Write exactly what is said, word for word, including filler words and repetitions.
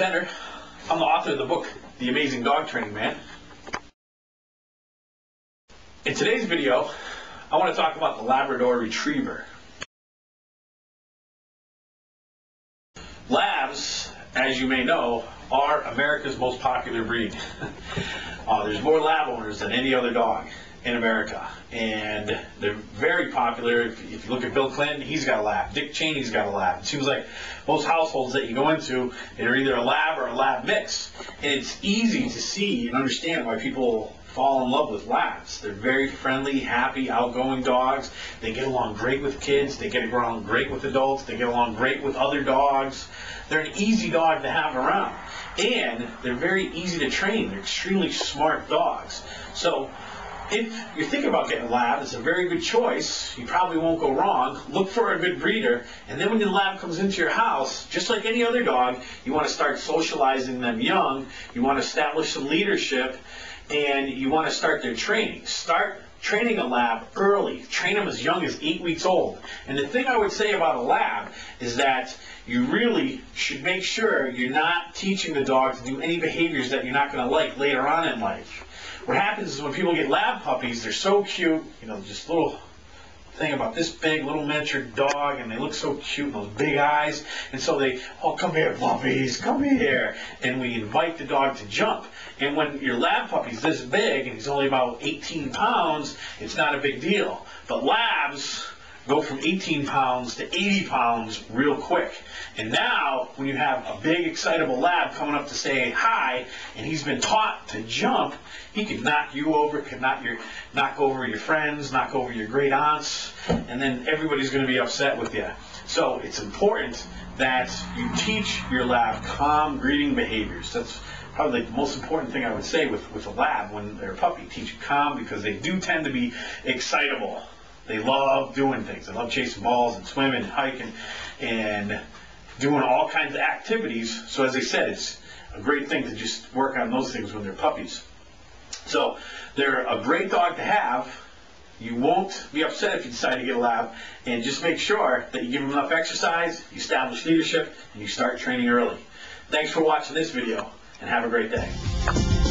Eric Letendre. I'm the author of the book, The Amazing Dog Training Man. In today's video, I want to talk about the Labrador Retriever. Labs, as you may know, are America's most popular breed. uh, there's more lab owners than any other dog in America, and they're very popular. If, if you look at Bill Clinton, he's got a lab. Dick Cheney's got a lab. It seems like most households that you go into, they're either a lab or a lab mix. And it's easy to see and understand why people fall in love with labs. They're very friendly, happy, outgoing dogs. They get along great with kids. They get along great with adults. They get along great with other dogs. They're an easy dog to have around, and they're very easy to train. They're extremely smart dogs. So if you're thinking about getting a lab, it's a very good choice. You probably won't go wrong. Look for a good breeder, and then when your lab comes into your house, just like any other dog, you want to start socializing them young. You want to establish some leadership, and you want to start their training. Start training a lab early. Train them as young as eight weeks old. And the thing I would say about a lab is that you really should make sure you're not teaching the dog to do any behaviors that you're not going to like later on in life. What happens is when people get lab puppies, they're so cute, you know, just little thing about this big little miniature dog, and they look so cute, and those big eyes, and so they, oh, come here, puppies, come here, and we invite the dog to jump. And when your lab puppy's this big, and he's only about eighteen pounds, it's not a big deal. But labs go from eighteen pounds to eighty pounds real quick. And now, when you have a big, excitable lab coming up to say hi, and he's been taught to jump, he could knock you over, could knock, your, knock over your friends, knock over your great aunts, and then everybody's gonna be upset with you. So it's important that you teach your lab calm greeting behaviors. That's probably the most important thing I would say with, with a lab when they're a puppy. Teach calm, because they do tend to be excitable. They love doing things. They love chasing balls and swimming and hiking and doing all kinds of activities. So as I said, it's a great thing to just work on those things when they're puppies. So they're a great dog to have. You won't be upset if you decide to get a lab. And just make sure that you give them enough exercise, you establish leadership, and you start training early. Thanks for watching this video, and have a great day.